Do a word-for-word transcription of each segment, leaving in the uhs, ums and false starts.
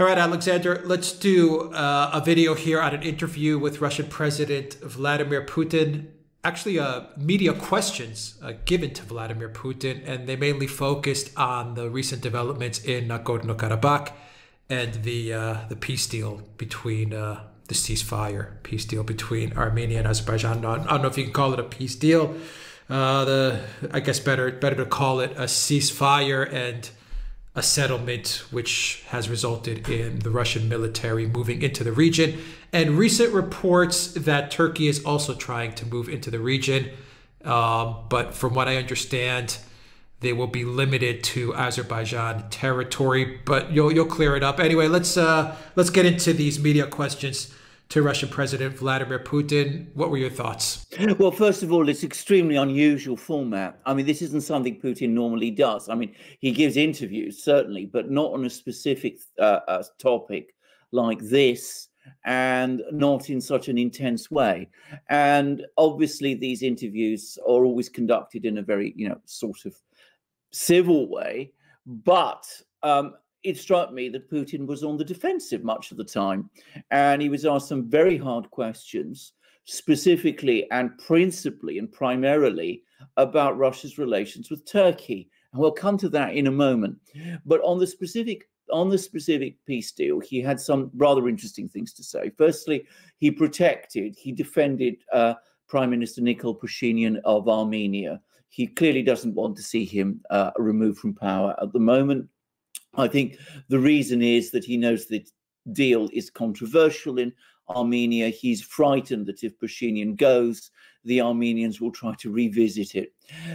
All right, Alexander, let's do uh, a video here on an interview with Russian President Vladimir Putin. Actually, uh, media questions uh, given to Vladimir Putin, and they mainly focused on the recent developments in Nagorno-Karabakh and the uh, the peace deal between uh, the ceasefire peace deal between Armenia and Azerbaijan. I don't know if you can call it a peace deal. Uh, the I guess better better to call it a ceasefire and a settlement, which has resulted in the Russian military moving into the region, and recent reports that Turkey is also trying to move into the region. Um, but from what I understand, they will be limited to Azerbaijan territory. But you'll you'll clear it up anyway. Let's uh, let's get into these media questions to Russian President Vladimir Putin. What were your thoughts? Well, first of all, it's extremely unusual format. I mean, this isn't something Putin normally does. I mean, he gives interviews, certainly, but not on a specific uh, uh, topic like this, and not in such an intense way. And obviously, these interviews are always conducted in a very, you know, sort of civil way. But um, it struck me that Putin was on the defensive much of the time, and he was asked some very hard questions, specifically and principally and primarily about Russia's relations with Turkey. And we'll come to that in a moment. But on the specific on the specific peace deal, he had some rather interesting things to say. Firstly, he protected, he defended uh, Prime Minister Nikol Pashinyan of Armenia. He clearly doesn't want to see him uh, removed from power at the moment. I think the reason is that he knows the deal is controversial in Armenia. He's frightened that if Pashinyan goes, the Armenians will try to revisit it.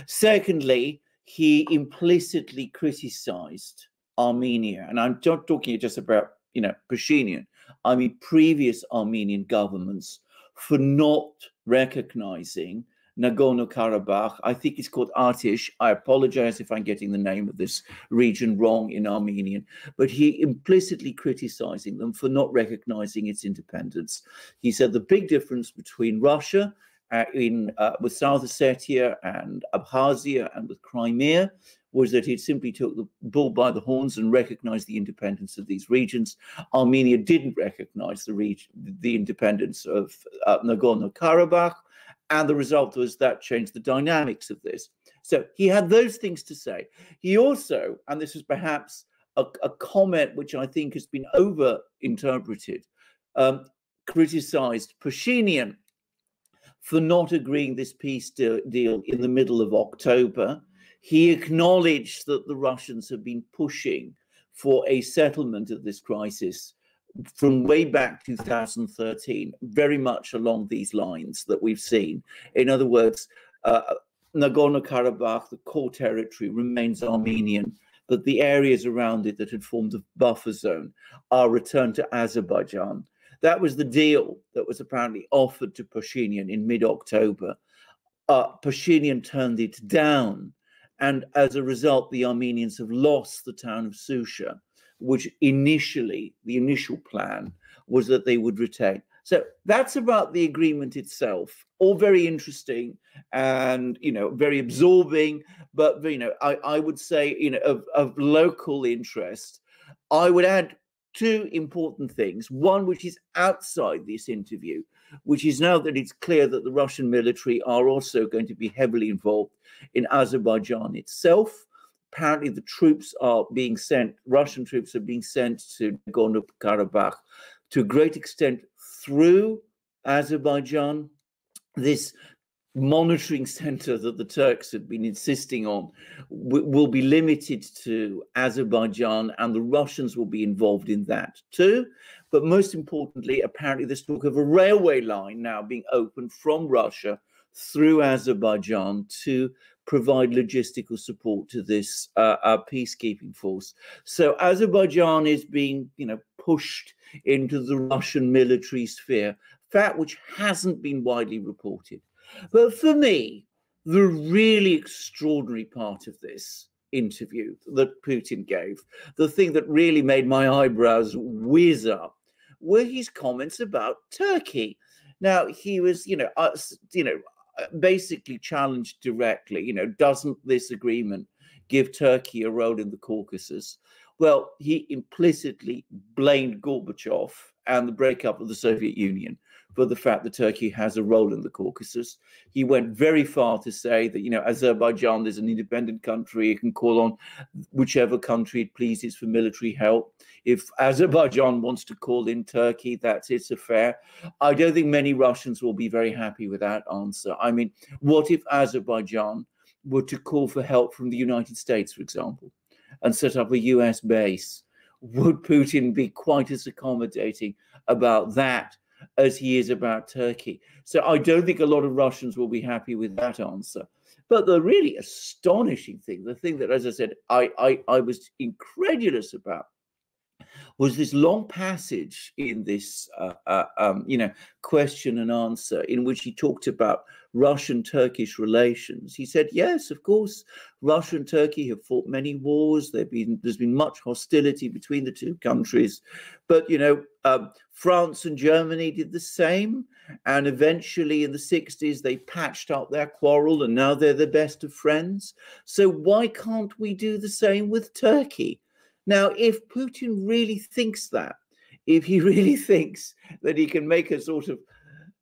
Secondly, he implicitly criticized Armenia. And I'm not talking just about, you know, Pashinyan. I mean, previous Armenian governments for not recognizing Nagorno-Karabakh, I think it's called Artsakh. I apologize if I'm getting the name of this region wrong in Armenian, but he implicitly criticizing them for not recognizing its independence. He said the big difference between Russia uh, in uh, with South Ossetia and Abkhazia and with Crimea was that it simply took the bull by the horns and recognized the independence of these regions. Armenia didn't recognize the, region, the independence of uh, Nagorno-Karabakh. And the result was that changed the dynamics of this. So he had those things to say. He also, and this was perhaps a, a comment which I think has been over-interpreted, um, criticized Pashinyan for not agreeing this peace de deal in the middle of October. He acknowledged that the Russians have been pushing for a settlement of this crisis from way back two thousand thirteen, very much along these lines that we've seen. In other words, uh, Nagorno-Karabakh, the core territory, remains Armenian, but the areas around it that had formed a buffer zone are returned to Azerbaijan. That was the deal that was apparently offered to Pashinyan in mid-October. Uh, Pashinyan turned it down, and as a result, the Armenians have lost the town of Susha, which initially, the initial plan was that they would retain. So that's about the agreement itself. All very interesting and, you know, very absorbing. But, you know, I, I would say, you know, of, of local interest, I would add two important things. One, which is outside this interview, which is now that it's clear that the Russian military are also going to be heavily involved in Azerbaijan itself. Apparently, the troops are being sent, Russian troops are being sent to Nagorno-Karabakh to a great extent through Azerbaijan. This monitoring center that the Turks have been insisting on will be limited to Azerbaijan, and the Russians will be involved in that too. But most importantly, apparently there's talk of a railway line now being opened from Russia through Azerbaijan to provide logistical support to this uh, uh, peacekeeping force. So Azerbaijan is being, you know, pushed into the Russian military sphere, fact which hasn't been widely reported. But for me, the really extraordinary part of this interview that Putin gave, the thing that really made my eyebrows whiz up, were his comments about Turkey. Now, he was, you know, uh, you know, basically challenged directly, you know, doesn't this agreement give Turkey a role in the Caucasus? Well, he implicitly blamed Gorbachev and the breakup of the Soviet Union for the fact that Turkey has a role in the Caucasus. He went very far to say that, you know, Azerbaijan is an independent country. It can call on whichever country it pleases for military help. If Azerbaijan wants to call in Turkey, that's its affair. I don't think many Russians will be very happy with that answer. I mean, what if Azerbaijan were to call for help from the United States, for example, and set up a U S base? Would Putin be quite as accommodating about that as he is about Turkey? So I don't think a lot of Russians will be happy with that answer. But the really astonishing thing, the thing that, as I said, I, I, I was incredulous about, was this long passage in this, uh, uh, um, you know, question and answer in which he talked about Russian-Turkish relations. He said, yes, of course, Russia and Turkey have fought many wars. There've been, there's been much hostility between the two countries. But, you know, um, France and Germany did the same. And eventually in the sixties, they patched up their quarrel and now they're the best of friends. So why can't we do the same with Turkey? Now, if Putin really thinks that, if he really thinks that he can make a sort of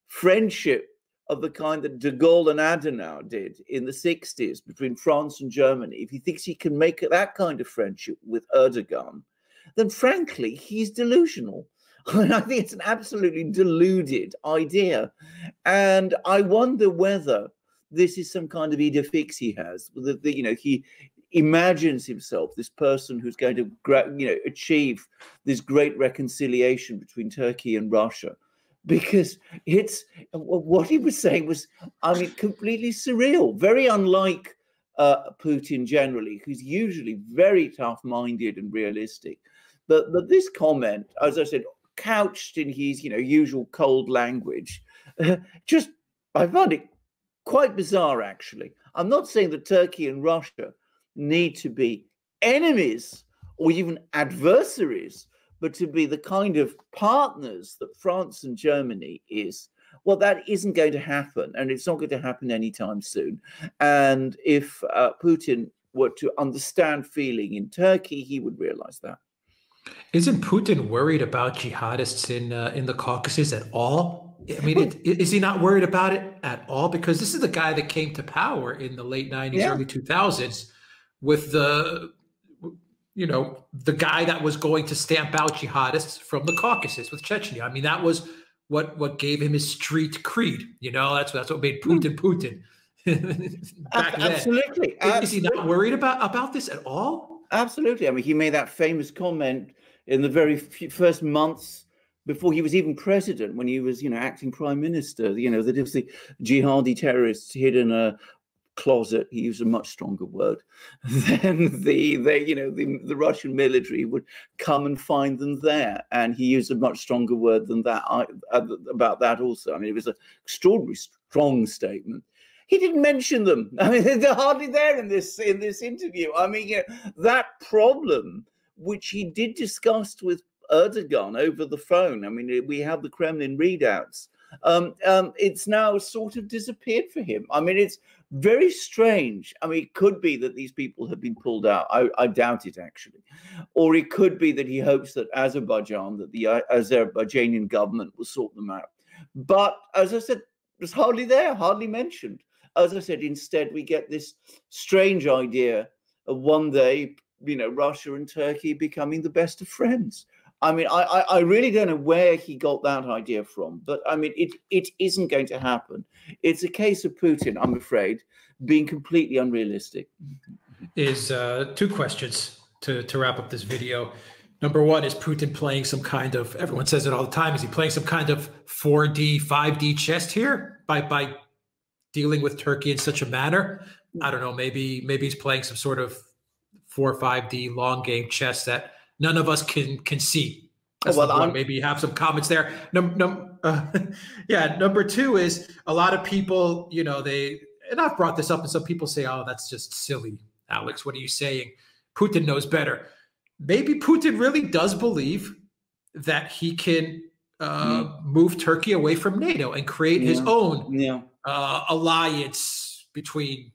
friendship of the kind that de Gaulle and Adenauer did in the sixties between France and Germany, if he thinks he can make that kind of friendship with Erdogan, then frankly, he's delusional. And I think it's an absolutely deluded idea. And I wonder whether this is some kind of idea fix he has, the, the, you know, he imagines himself this person who's going to, you know, achieve this great reconciliation between Turkey and Russia, because it's what he was saying was, I mean, completely surreal, very unlike uh, Putin generally, who's usually very tough-minded and realistic. But, but this comment, as I said, couched in his, you know, usual cold language, uh, just I found it quite bizarre, actually. I'm not saying that Turkey and Russia need to be enemies or even adversaries, but to be the kind of partners that France and Germany is, well, that isn't going to happen, and it's not going to happen anytime soon. And if uh, Putin were to understand feeling in Turkey, he would realize that. Isn't Putin worried about jihadists in uh, in the Caucasus at all? I mean, it, is he not worried about it at all? Because this is the guy that came to power in the late nineties, yeah, early two thousands, with the, you know, the guy that was going to stamp out jihadists from the Caucasus with Chechnya. I mean, that was what what gave him his street creed. You know, that's that's what made Putin Putin. Back absolutely, then. Absolutely. Is he not worried about about this at all? Absolutely. I mean, he made that famous comment in the very few, first months before he was even president, when he was, you know, acting prime minister. You know, that if the jihadi terrorists hid in a closet, he used a much stronger word, then the, the you know, the, the Russian military would come and find them there. And he used a much stronger word than that, I, about that also. I mean, it was an extraordinary strong statement. He didn't mention them. I mean, they're hardly there in this, in this interview. I mean, you know, that problem, which he did discuss with Erdogan over the phone, I mean, we have the Kremlin readouts, um, um, it's now sort of disappeared for him. I mean, it's very strange. I mean, it could be that these people have been pulled out. I, I doubt it, actually. Or it could be that he hopes that Azerbaijan, that the Azerbaijani government will sort them out. But as I said, it's hardly there, hardly mentioned. As I said, instead, we get this strange idea of one day, you know, Russia and Turkey becoming the best of friends. I mean, I, I really don't know where he got that idea from, but I mean, it, it isn't going to happen. It's a case of Putin, I'm afraid, being completely unrealistic. Is uh, two questions to, to wrap up this video. Number one, is Putin playing some kind of, everyone says it all the time, is he playing some kind of four D, five D chess here by, by dealing with Turkey in such a manner? I don't know, maybe, maybe he's playing some sort of four or five D long game chess that none of us can can see. That's well, one. Maybe you have some comments there. Num, num, uh, yeah, number two is a lot of people, you know, they, and I've brought this up, and some people say, oh, that's just silly, Alex, what are you saying? Putin knows better. Maybe Putin really does believe that he can uh, mm. move Turkey away from NATO and create yeah. his own yeah. uh, alliance between,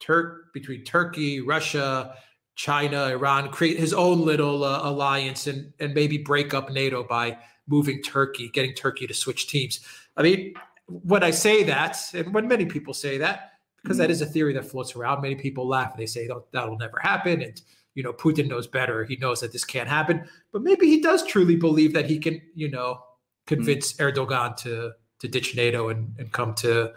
Tur between Turkey, Russia, China, Iran, create his own little uh, alliance and, and maybe break up NATO by moving Turkey, getting Turkey to switch teams. I mean, when I say that, and when many people say that, because that is a theory that floats around, many people laugh. They say, oh, that'll never happen. And, you know, Putin knows better. He knows that this can't happen. But maybe he does truly believe that he can, you know, convince mm. Erdogan to to ditch NATO and, and come to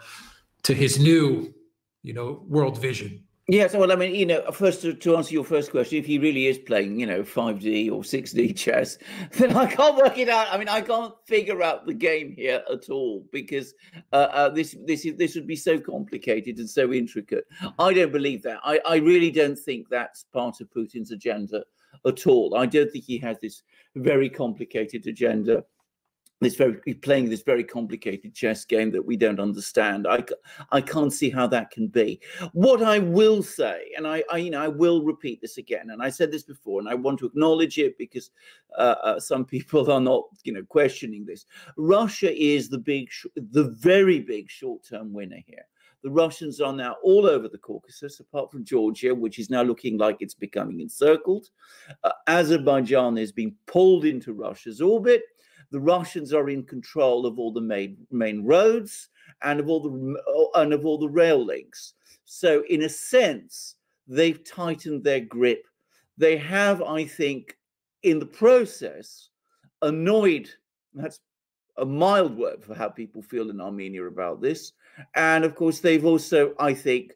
to his new, you know, world vision. Yes, well, I mean, you know, first to, to answer your first question, if he really is playing, you know, five D or six D chess, then I can't work it out. I mean, I can't figure out the game here at all, because uh, uh, this this is, this would be so complicated and so intricate. I don't believe that. I, I really don't think that's part of Putin's agenda at all. I don't think he has this very complicated agenda. This very playing this very complicated chess game that we don't understand. I, I can't see how that can be. What I will say, and I, I you know I will repeat this again, and I said this before, and I want to acknowledge it because uh, uh, some people are not you know questioning this. Russia is the big, the very big short-term winner here. The Russians are now all over the Caucasus, apart from Georgia, which is now looking like it's becoming encircled. Uh, Azerbaijan is being pulled into Russia's orbit. The Russians are in control of all the main main roads and of all the and of all the rail links. So, in a sense, they've tightened their grip. They have, I think, in the process, annoyed. That's a mild word for how people feel in Armenia about this. And of course, they've also, I think,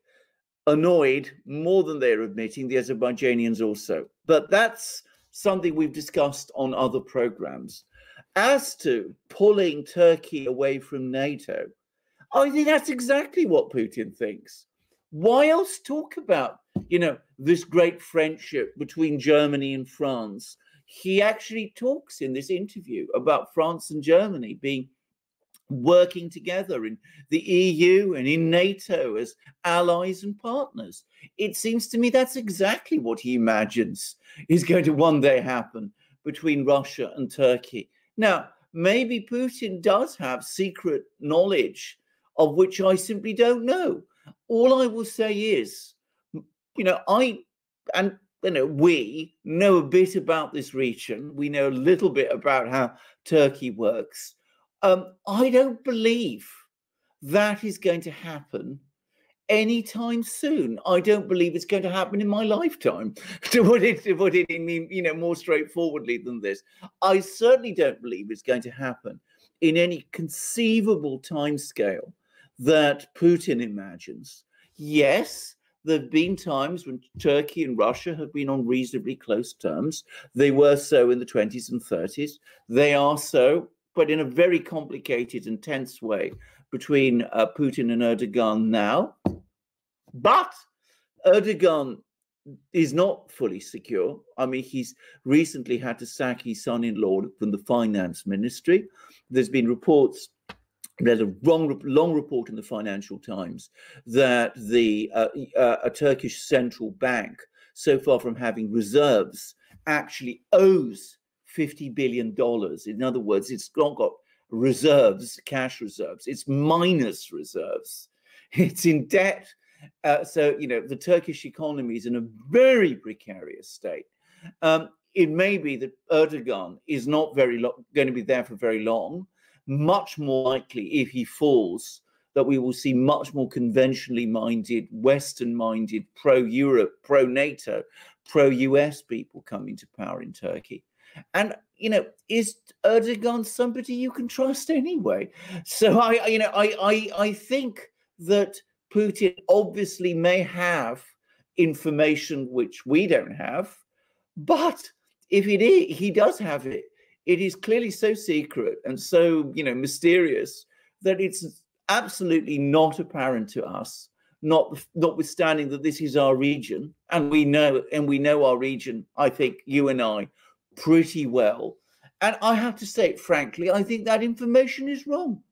annoyed more than they're admitting the Azerbaijanians also. But that's something we've discussed on other programs. As to pulling Turkey away from NATO, I think that's exactly what Putin thinks. Why else talk about, you know, this great friendship between Germany and France? He actually talks in this interview about France and Germany being working together in the E U and in NATO as allies and partners. It seems to me that's exactly what he imagines is going to one day happen between Russia and Turkey. Now, maybe Putin does have secret knowledge of which I simply don't know. All I will say is, you know, I and, you know, we know a bit about this region. We know a little bit about how Turkey works. Um, I don't believe that is going to happen anytime soon. I don't believe it's going to happen in my lifetime, to put it, to put it in, you know, more straightforwardly than this. I certainly don't believe it's going to happen in any conceivable timescale that Putin imagines. Yes, there have been times when Turkey and Russia have been on reasonably close terms. They were so in the twenties and thirties. They are so, but in a very complicated and tense way between uh, Putin and Erdogan now. But Erdogan is not fully secure. I mean, he's recently had to sack his son-in-law from the finance ministry. There's been reports, there's a wrong, long report in the Financial Times that the uh, uh, a Turkish central bank, so far from having reserves, actually owes fifty billion dollars. In other words, it's not got reserves, cash reserves. It's minus reserves. It's in debt. Uh, so, you know, the Turkish economy is in a very precarious state. Um, it may be that Erdogan is not very going to be there for very long. Much more likely, if he falls, that we will see much more conventionally minded, Western-minded, pro-Europe, pro-NATO, pro-U S people coming to power in Turkey. And, you know, is Erdogan somebody you can trust anyway? So, I, you know, I, I, I think that Putin obviously may have information which we don't have, but if it is, he does have it, it is clearly so secret and so, you know, mysterious that it's absolutely not apparent to us, not notwithstanding that this is our region, and we know, and we know our region, I think, you and I, pretty well. And I have to say, frankly, I think that information is wrong.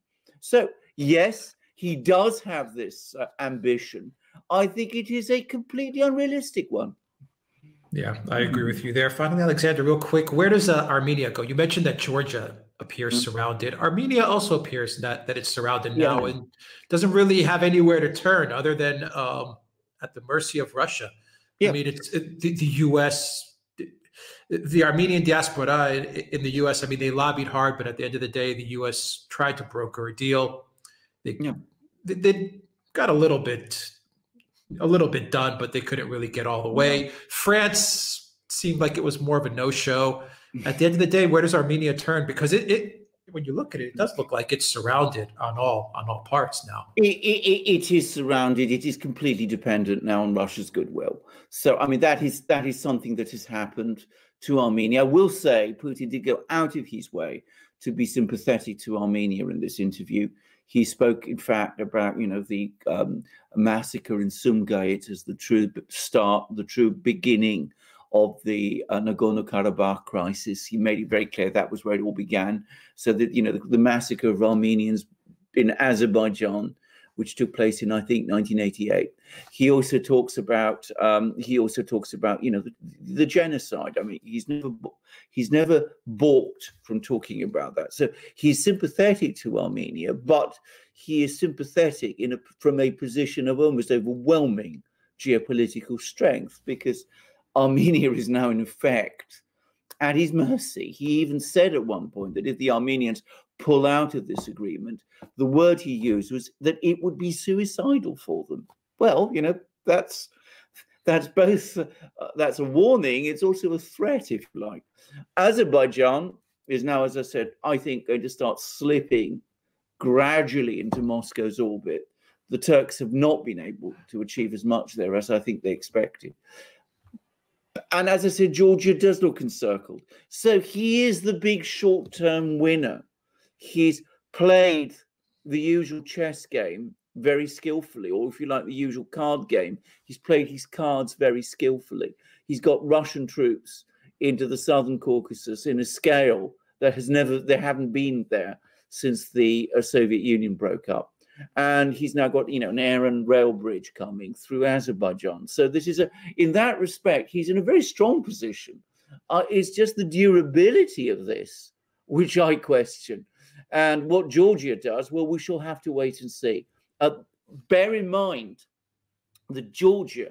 So, yes, he does have this uh, ambition. I think it is a completely unrealistic one. Yeah, I agree with you there. Finally, Alexander, real quick, where does uh, Armenia go? You mentioned that Georgia appears mm-hmm. surrounded. Armenia also appears that, that it's surrounded yeah. now and doesn't really have anywhere to turn other than um, at the mercy of Russia. Yeah. I mean, it's it, the, the U S, the Armenian diaspora in, in the U S, I mean, they lobbied hard, but at the end of the day, the U S tried to broker a deal. They, yeah. they, they got a little bit, a little bit done, but they couldn't really get all the way. Yeah. France seemed like it was more of a no-show. At the end of the day, where does Armenia turn? Because it, it, when you look at it, it does look like it's surrounded on all on all parts now. It, it, it is surrounded. It is completely dependent now on Russia's goodwill. So, I mean, that is that is something that has happened to Armenia. I will say Putin did go out of his way to be sympathetic to Armenia in this interview. He spoke, in fact, about, you know, the um, massacre in Sumgait as the true start, the true beginning of the uh, Nagorno-Karabakh crisis. He made it very clear that was where it all began. So that, you know, the, the massacre of Armenians in Azerbaijan, which took place in, I think, nineteen eighty-eight. He also talks about, um, he also talks about, you know, the, the genocide. I mean, he's never, he's never balked from talking about that. So he's sympathetic to Armenia, but he is sympathetic in a, from a position of almost overwhelming geopolitical strength, because Armenia is now, in effect, at his mercy. He even said at one point that if the Armenians pull out of this agreement, the word he used was that it would be suicidal for them. Well, you know, that's that's both uh, that's a warning. It's also a threat, if you like. Azerbaijan is now, as I said, I think, going to start slipping gradually into Moscow's orbit. The Turks have not been able to achieve as much there as I think they expected. And as I said, Georgia does look encircled. So he is the big short-term winner. He's played the usual chess game very skillfully, or if you like, the usual card game. He's played his cards very skillfully. He's got Russian troops into the Southern Caucasus in a scale that has never, they haven't been there since the Soviet Union broke up. And he's now got, you know, an air and rail bridge coming through Azerbaijan. So this is a, in that respect, he's in a very strong position. Uh, it's just the durability of this, which I question. And what Georgia does, well, we shall have to wait and see. Uh, bear in mind that Georgia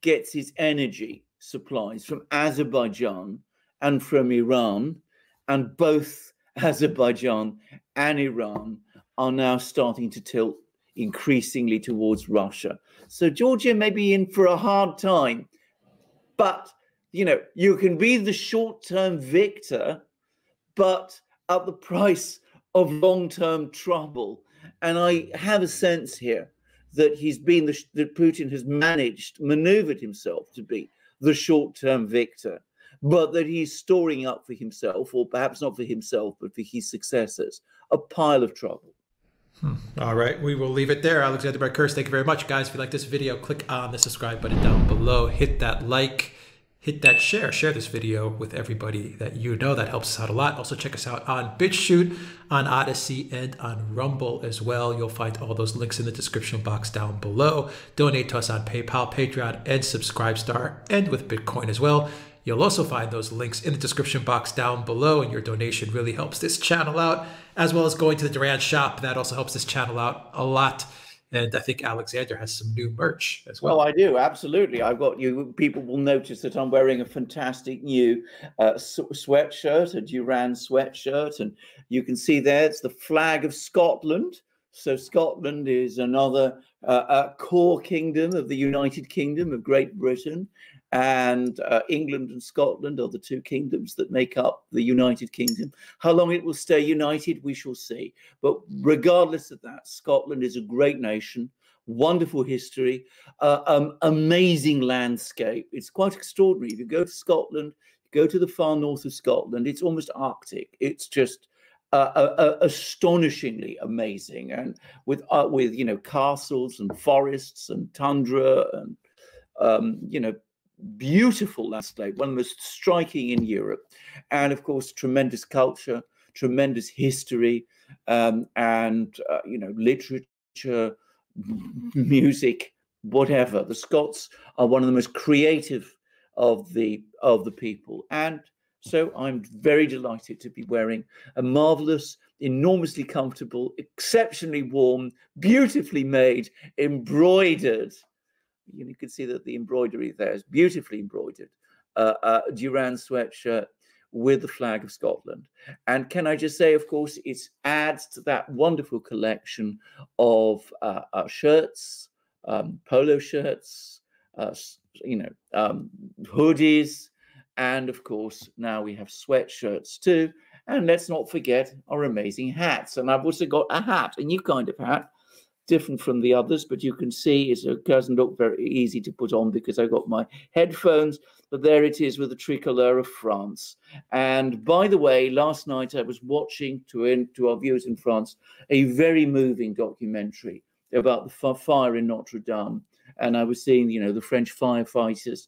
gets its energy supplies from Azerbaijan and from Iran, and both Azerbaijan and Iran are now starting to tilt increasingly towards Russia. So Georgia may be in for a hard time, but, you know, you can be the short-term victor, but at the price of long-term trouble. And I have a sense here that he's been the, that Putin has managed, maneuvered himself to be the short-term victor, but that he's storing up for himself, or perhaps not for himself, but for his successors, a pile of trouble. Hmm. All right, we will leave it there. Alexander Mercouris, thank you very much, guys. If you like this video, click on the subscribe button down below. Hit that like, hit that share. Share this video with everybody that you know. That helps us out a lot. Also, check us out on BitChute, on Odyssey, and on Rumble as well. You'll find all those links in the description box down below. Donate to us on PayPal, Patreon, and Subscribestar, and with Bitcoin as well. You'll also find those links in the description box down below, and your donation really helps this channel out, as well as going to the Duran shop. That also helps this channel out a lot. And I think Alexander has some new merch as well. Oh, I do. Absolutely. I've got you. People will notice that I'm wearing a fantastic new uh, sweatshirt, a Duran sweatshirt. And you can see there, it's the flag of Scotland. So Scotland is another uh, uh, core kingdom of the United Kingdom of Great Britain. And uh, England and Scotland are the two kingdoms that make up the United Kingdom. How long it will stay united, we shall see. But regardless of that, Scotland is a great nation, wonderful history, uh, um, amazing landscape. It's quite extraordinary. If you go to Scotland, go to the far north of Scotland, it's almost Arctic. It's just Uh, uh, uh, astonishingly amazing, and with uh, with you know, castles and forests and tundra and um, you know, beautiful landscape, one of the most striking in Europe, and of course tremendous culture, tremendous history, um, and uh, you know, literature, music, whatever. The Scots are one of the most creative of the of the people, and so I'm very delighted to be wearing a marvelous, enormously comfortable, exceptionally warm, beautifully made, embroidered you, know, you can see that the embroidery there is beautifully embroidered, uh, uh, Duran sweatshirt with the flag of Scotland. And can I just say, of course, it adds to that wonderful collection of uh, uh, shirts, um, polo shirts, uh, you know, um, hoodies. And of course, now we have sweatshirts too. And let's not forget our amazing hats. And I've also got a hat, a new kind of hat, different from the others, but you can see it's, it doesn't look very easy to put on because I've got my headphones, but there it is with the tricolor of France. And by the way, last night I was watching, to, in, to our viewers in France, a very moving documentary about the fire in Notre Dame. And I was seeing, you know, the French firefighters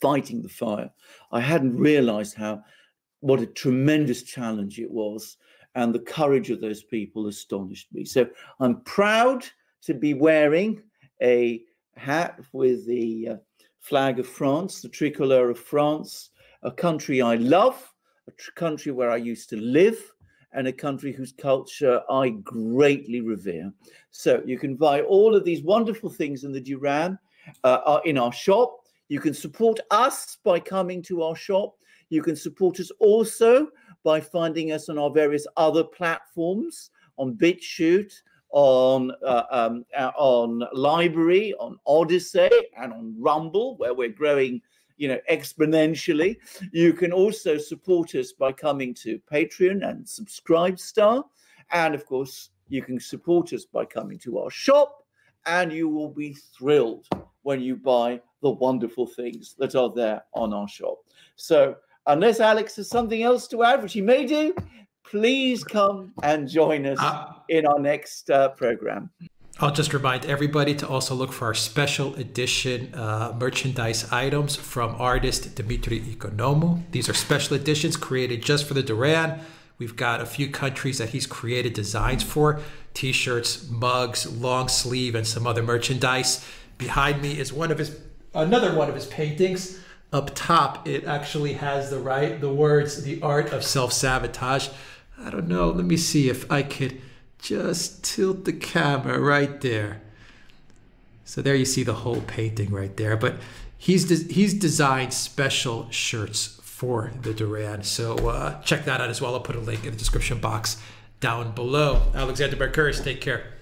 fighting the fire. I hadn't realized how, what a tremendous challenge it was. And the courage of those people astonished me. So I'm proud to be wearing a hat with the uh, flag of France, the tricolor of France, a country I love, a country where I used to live, and a country whose culture I greatly revere. So you can buy all of these wonderful things in the Duran uh, in our shop. You can support us by coming to our shop. You can support us also by finding us on our various other platforms, on BitChute, on uh, um, uh, on Library, on Odyssey, and on Rumble, where we're growing, you know, exponentially. You can also support us by coming to Patreon and Subscribestar, and of course, you can support us by coming to our shop, and you will be thrilled when you buy the wonderful things that are there on our shop. So, unless Alex has something else to add, which he may do, please come and join us uh, in our next uh, program. I'll just remind everybody to also look for our special edition uh, merchandise items from artist Dimitrios Ikonomou. These are special editions created just for the Duran. We've got a few countries that he's created designs for, t-shirts, mugs, long sleeve, and some other merchandise. Behind me is one of his, another one of his paintings. Up top, it actually has the right, the words, the art of self-sabotage. I don't know, let me see if I could just tilt the camera right there. So there you see the whole painting right there. But he's, de he's designed special shirts for the Duran. So uh, check that out as well. I'll put a link in the description box down below. Alexander Mercouris, take care.